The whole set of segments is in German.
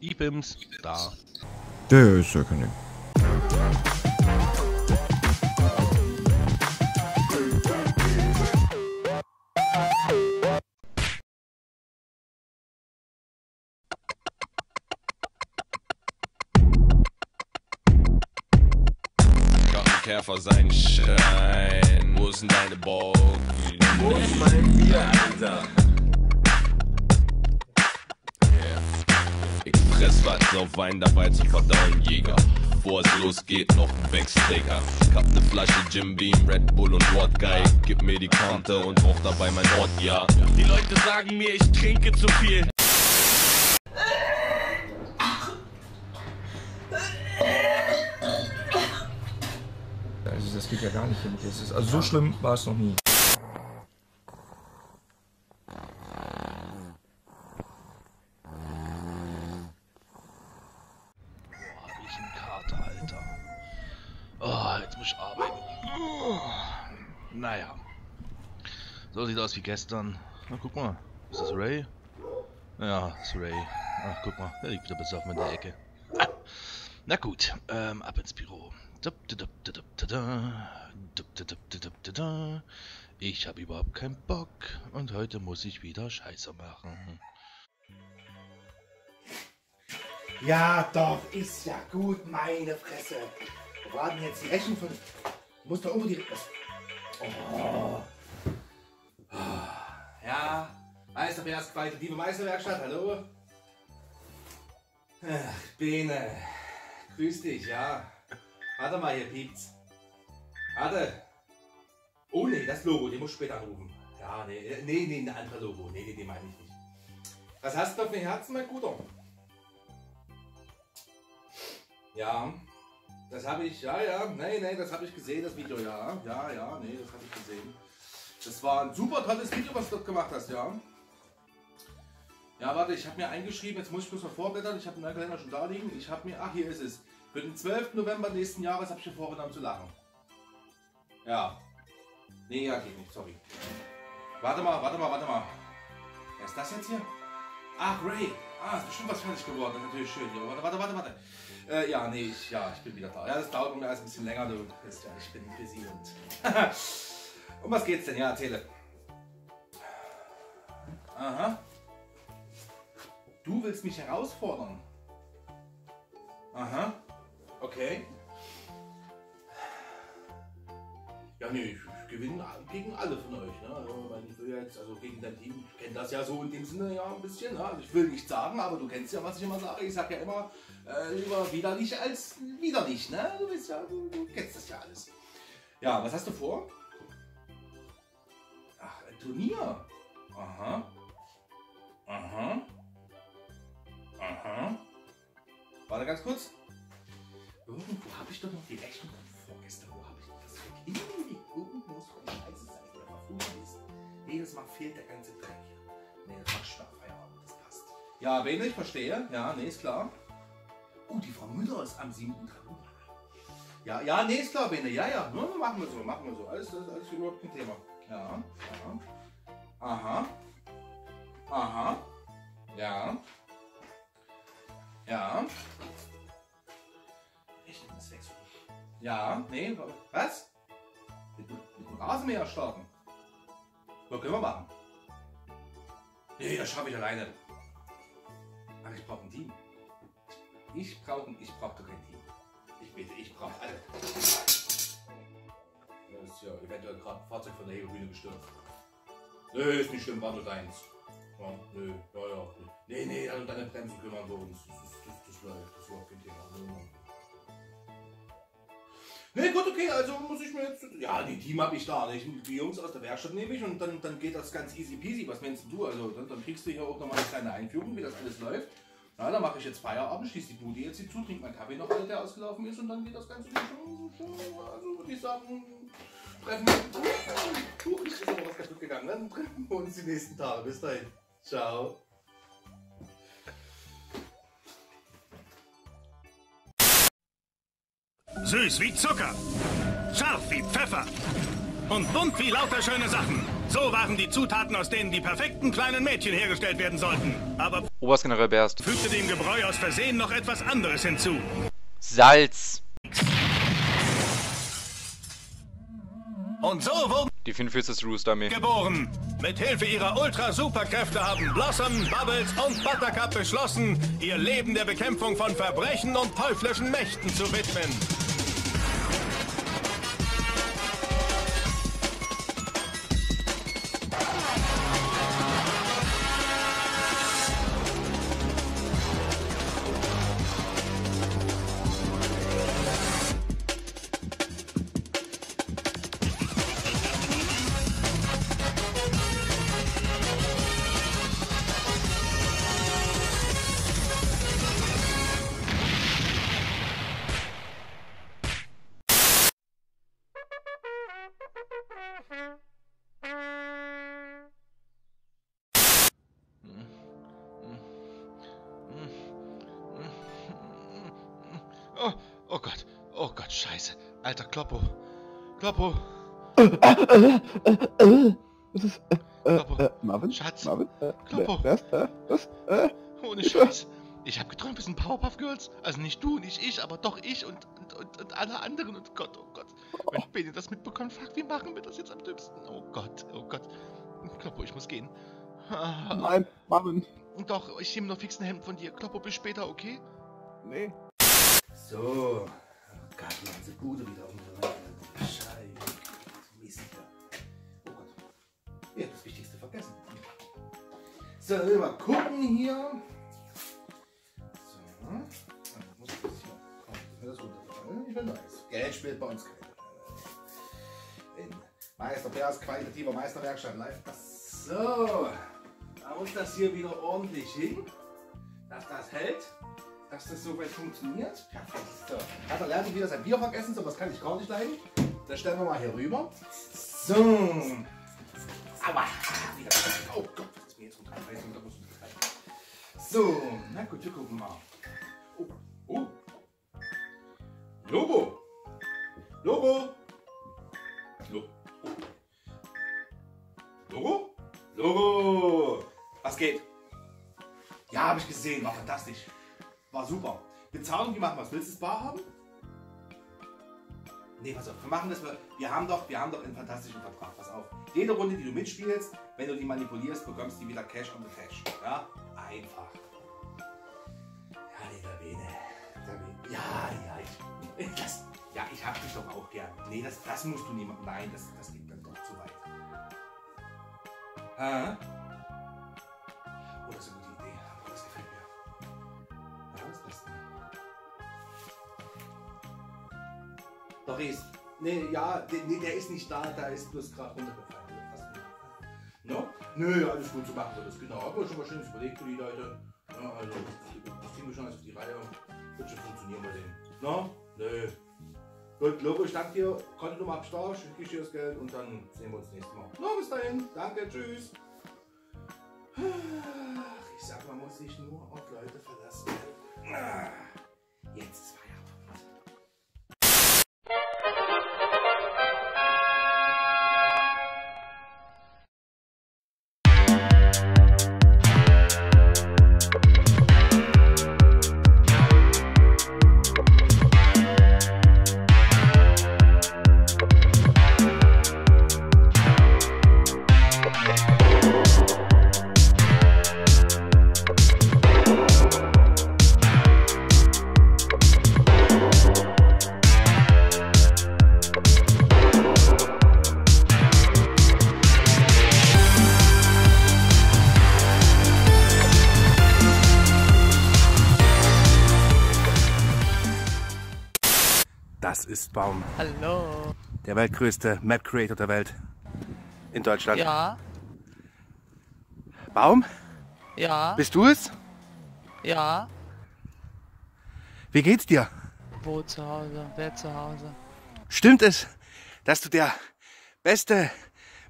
Ibims da. Ja, ist ja kein Ding. Vor seinen Schrein. Wo ist denn deine Bock? Wo ist mein Bier, Alter? Yeah. Ich fress was auf Wein dabei zu verdauen, Jäger. Bevor es losgeht, noch ein Backstaker. Ich hab ne Flasche Jim Beam, Red Bull und Wodka. Gib mir die Kante und rauch dabei mein Wort, ja. Die Leute sagen mir, ich trinke zu viel. Das geht ja gar nicht, damit das ist. Also so schlimm war es noch nie. Boah, hab ich einen Kater, Alter. Oh, jetzt muss ich arbeiten. Naja. So sieht aus wie gestern. Na, guck mal. Ist das Ray? Ja, ist Ray. Ach, guck mal. Der liegt wieder besoffen in der Ecke. Na gut, ab ins Büro. Ich habe überhaupt keinen Bock und heute muss ich wieder Scheiße machen. Ja doch, ist ja gut, meine Fresse. Wo war denn jetzt die Rechnung von... Muss doch irgendwo die... Oh. Ja, Meisterwerkstatt, liebe Meisterwerkstatt, hallo? Ach, Bene, grüß dich, ja. Warte mal, hier piept's. Warte. Oh ne, das Logo, den muss ich später anrufen. Ja, nee, ein anderes Logo. Nee, meine ich nicht. Was hast du auf dem Herzen, mein Guter? Ja, das habe ich, nee, das habe ich gesehen, das Video, ja, das habe ich gesehen. Das war ein super tolles Video, was du dort gemacht hast, ja. Ja, warte, ich habe mir eingeschrieben, jetzt muss ich bloß mal vorblättern, ich habe meinen Kalender schon da liegen, ich habe mir, ach, hier ist es. Für den 12. November nächsten Jahres habe ich mir vorgenommen zu lachen. Ja. Nee, ja, geht nicht, sorry. Warte mal. Wer ist das jetzt hier? Ach, Ray. Ah, ist bestimmt was fertig geworden. Das ist natürlich schön. Ja, warte. Ich bin wieder da. Ja, das dauert mir alles ein bisschen länger, du. Ja, ich bin busy und... um was geht's denn? Ja, erzähle. Aha. Du willst mich herausfordern. Aha. Okay. Ja, nee, ich gewinne gegen alle von euch, ne? Also, ich will jetzt, also gegen dein Team, ich kenne das ja so in dem Sinne ja ein bisschen, ne? Also, ich will nichts sagen, aber du kennst ja, was ich immer sage. Ich sage ja immer, lieber widerlich als widerlich, ne? Du bist ja, du kennst das ja alles. Ja, was hast du vor? Ach, ein Turnier. Aha. Warte ganz kurz. Irgendwo habe ich doch noch die Rechnung von vorgestern. Wo habe ich das weg? Irgendwo muss doch die Scheiße sein, wo der Parfum ist. Jedes Mal fehlt der ganze Dreck. Nee, das macht schon am Feierabend, das passt. Ja, wen ich verstehe. Ja, nee, ist klar. Die Frau Müller ist am 7. Ja, nee, ist klar, Bene. Ja, nur machen wir so. Alles überhaupt kein Thema. Ja. Aha. Ja. Rechnung ist weg. Ja, nee, was? Mit dem Rasenmäher starten? Was können wir machen? Nee, das schaffe ich alleine. Aber ich brauche ein Team. Ich brauche doch kein Team. Ich bitte, ich brauche alle. Das ist ja eventuell gerade ein Fahrzeug von der Hebebühne gestürzt. Nee, ist nicht schlimm, war nur deins. Ja, nö, ja. Nee, also deine Bremsen kümmern wir uns. Das läuft, das war kein Thema. Nee, gut, okay, also muss ich mir jetzt... Ja, die Team habe ich da, nicht? Die Jungs aus der Werkstatt nehme ich und dann geht das ganz easy peasy. Was meinst du? Also dann kriegst du hier auch nochmal eine kleine Einführung, wie das alles läuft. Na, dann mache ich jetzt Feierabend, schieße die Bude jetzt hier zu, trinke meinen Kaffee noch, der ausgelaufen ist und dann geht das Ganze schon... Also würde ich sagen... Treffen wir uns... ist aber was kaputt gegangen, dann treffen wir uns die nächsten Tage. Bis dahin. Ciao. Süß wie Zucker, scharf wie Pfeffer, Und bunt wie lauter schöne Sachen. So waren die Zutaten, aus denen die perfekten kleinen Mädchen hergestellt werden sollten. Aber Oberstgeneral Berst fügte dem Gebräu aus Versehen noch etwas anderes hinzu. Salz. Und so wurden die 45. Roosterarmee geboren. Mit Hilfe ihrer Ultra-Superkräfte haben Blossom, Bubbles und Buttercup beschlossen, ihr Leben der Bekämpfung von Verbrechen und teuflischen Mächten zu widmen. Oh Gott, scheiße. Alter, Kloppo. Kloppo. Marvin? Schatz. Marvin? Kloppo. Was? Ohne Scheiß. Ich hab geträumt, wir sind Powerpuff Girls. Also nicht du, nicht ich, aber doch ich und alle anderen. Und Gott, oh Gott. Wenn Bene das mitbekommt, fuck, wie machen wir das jetzt am dümmsten? Oh Gott, oh Gott. Kloppo, ich muss gehen. Nein, Marvin. Doch, ich nehme noch fix ein Hemd von dir. Kloppo, bis später, okay? Nee. So, oh Gott, machen sie Bude wieder umgewandelt. Scheiße, so mäßig da. Oh Gott, ich hab das Wichtigste vergessen. So, mal gucken hier. So, ich muss das hier. Oh, ich will das runterfallen. Ich will nice. Geld spielt bei uns keine Rolle. In Meister Berst, qualitativer Meisterwerkstatt live. So, da muss das hier wieder ordentlich hin, dass das hält. Dass das so weit funktioniert. Perfekt. So, hat er lernt wieder sein Bier vergessen, sowas kann ich gar nicht leiden. Das stellen wir mal hier rüber. So. Aua. Wieder. Oh Gott, das ist mir jetzt runtergefallen. So, na gut, wir gucken mal. Oh, oh. Logo. Logo. Logo. Logo. Logo. Was geht? Ja, habe ich gesehen. War fantastisch. War super. Bezahlung, wie machen wir es? Willst du es bar haben? Ne, pass auf. Wir machen das. Wir haben doch einen fantastischen Vertrag. Pass auf. Jede Runde, die du mitspielst, wenn du die manipulierst, bekommst du wieder Cash on the Cash. Ja? Einfach. Ja, lieber Bene. Ja, ich hab dich doch auch gern. Ne, das musst du niemandem. Nein, das geht dann doch zu weit. Hä? Oder so eine gute Idee. Aber das gefällt mir. Doris, nee, ja, nee, der ist nicht da, da ist bloß gerade runtergefallen. No? Nö, alles gut zu machen, so das genau. Aber schon mal schön überlegt für die Leute. Ja, also, das kriegen wir schon alles für die Reihe. Wird schon funktionieren, mal sehen. No? Nö. Gut, Logo, ich danke dir. Kontonummer ab Start, schicke ich dir das Geld und dann sehen wir uns nächstes Mal. No, bis dahin. Danke, tschüss. Ich sag, man muss sich nur auf Leute verlassen. Jetzt ist Feierabend. Das ist Baum. Hallo. Der weltgrößte Map Creator der Welt in Deutschland. Ja. Baum? Ja. Bist du es? Ja. Wie geht's dir? Wo zu Hause? Wer zu Hause? Stimmt es, dass du der beste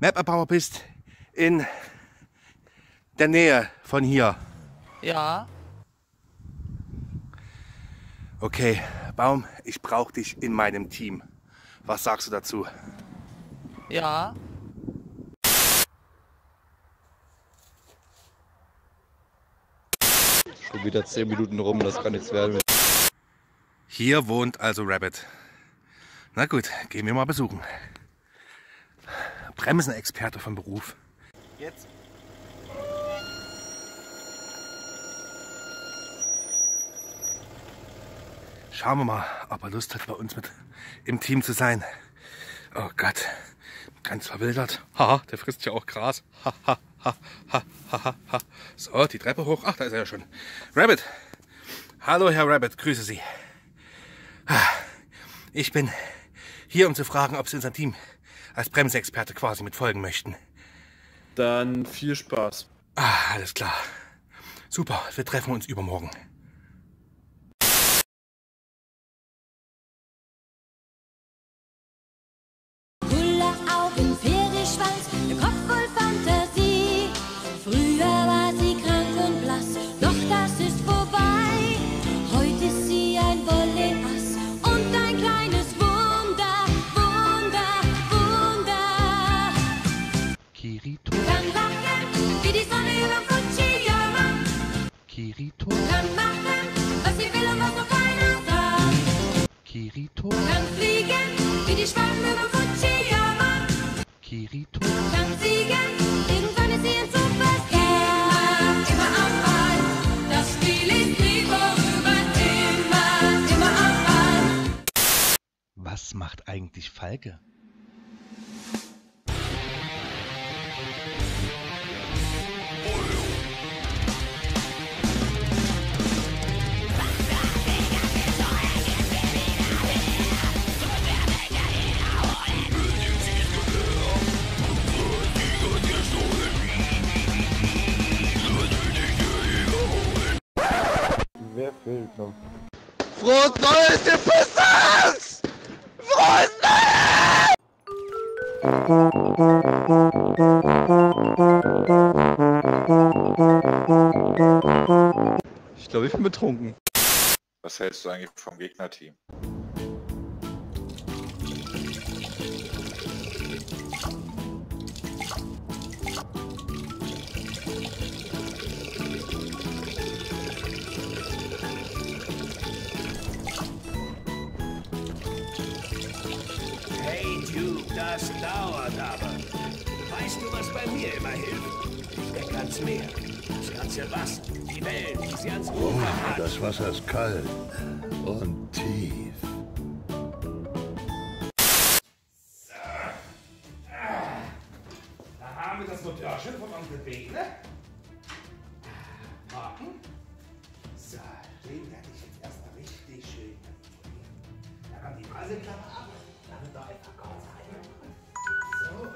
Map-Erbauer bist in der Nähe von hier? Ja. Okay, Baum, ich brauche dich in meinem Team. Was sagst du dazu? Ja. Schon wieder 10 Minuten rum, das kann nichts werden. Hier wohnt also Rabbit. Na gut, gehen wir mal besuchen. Bremsenexperte von Beruf. Jetzt. Schauen wir mal, ob er Lust hat, bei uns mit im Team zu sein. Oh Gott, ganz verwildert. Haha, der frisst ja auch Gras. Haha, ha, ha, ha, ha. So, die Treppe hoch. Ach, da ist er ja schon. Rabbit. Hallo, Herr Rabbit, grüße Sie. Ich bin hier, um zu fragen, ob Sie unser Team als Bremsexperte quasi mitfolgen möchten. Dann viel Spaß. Ah, alles klar. Super, wir treffen uns übermorgen. Kirito kann fliegen wie die Schwalben über Fujiyama. Kirito kann siegen, irgendwann ist sie ein Superstar. Immer am Ball, das Spiel ist nie vorüber. Immer am Ball. Was macht eigentlich Falke? Frohes Neues, ihr Pissers! Frohes Neues! Ich glaube, ich bin betrunken. Was hältst du eigentlich vom Gegnerteam? Das dauert aber. Weißt du, was bei mir immer hilft? Ich denke ans Meer, das ganze Wasser, die Wellen, die sie ans Ufer hat. Das Wasser ist kalt und tief. Da haben wir das Motorchen von Onkel B, ne? Parken. So, den werde ich jetzt erstmal richtig schön. Da haben die Baselklappe ab. Dann da einfach kurz rein. So, und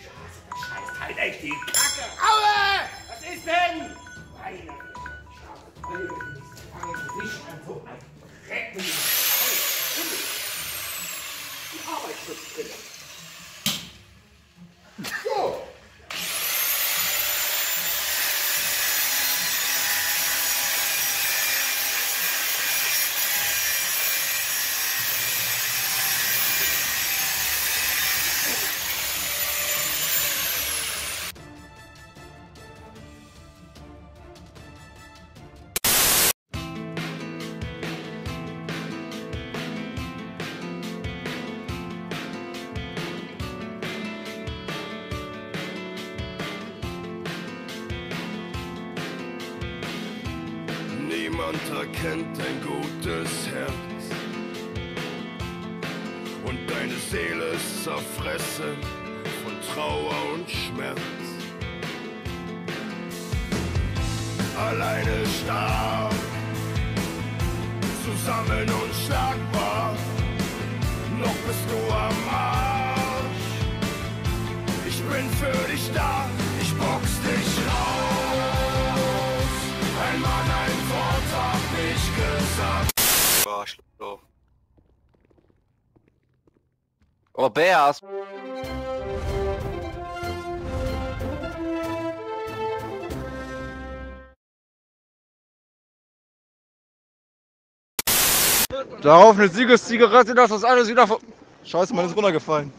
Scheiße, das scheißt halt echt die Kacke. Aua! Was ist denn? Meine Schade, ich fange nicht an so ein Dreck mit dem Scheiß. Die Arbeitsschutzbrille. So. Niemand erkennt dein gutes Herz und deine Seele ist zerfressen von Trauer und Schmerz. Alleine stark, zusammen unschlagbar, noch bist du am Arsch. Ich bin für dich da, ich box dich raus. Ein Mann, ein Arschloch. Oh, Berst. Darauf eine Siegeszigarette, dass das alles wieder Scheiße, man ist runtergefallen.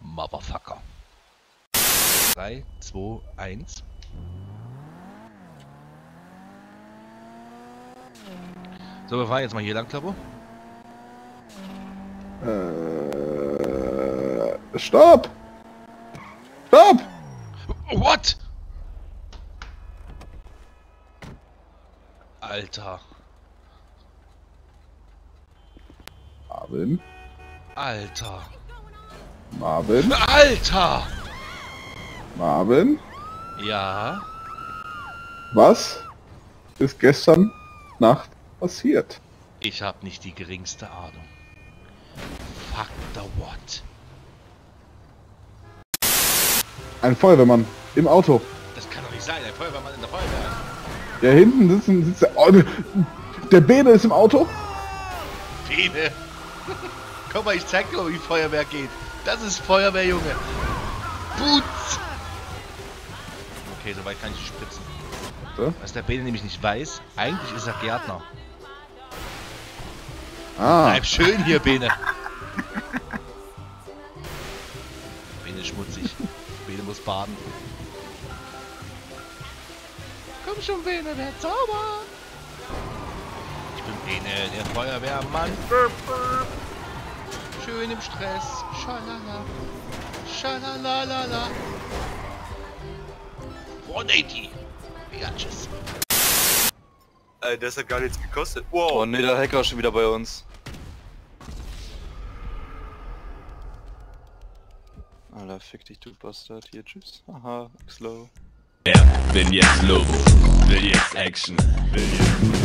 Motherfucker. 3, 2, 1. So, wir fahren jetzt mal hier lang, Klappo. Stopp! Stopp! What? Alter. Marvin? Alter. Marvin? Alter! Marvin? Ja? Was ist gestern Nacht passiert? Ich habe nicht die geringste Ahnung. Fuck the what? Ein Feuerwehrmann im Auto. Das kann doch nicht sein, ein Feuerwehrmann in der Feuerwehr. Ja, hinten sitzt der... Oh, der Bene ist im Auto. Bene. Komm mal, ich zeig dir mal, wie Feuerwehr geht. Das ist Feuerwehr, Junge. Boots. Okay, soweit kann ich spritzen. So? Was der Bene nämlich nicht weiß, eigentlich ist er Gärtner. Ah. Bleib schön hier, Bene. Bene schmutzig. Bene muss baden. Komm schon, Bene, der Zauber! Ich bin Bene, der Feuerwehrmann. Schön im Stress. Schalala. Schalalala. 180. Biatches. Das hat gar nichts gekostet. Wow. Oh ne, der Hacker ist schon wieder bei uns. Alter, fick dich, du Bastard. Hier, tschüss. Aha, X-Low. Ja, bin jetzt los. Will jetzt Action. Will jetzt...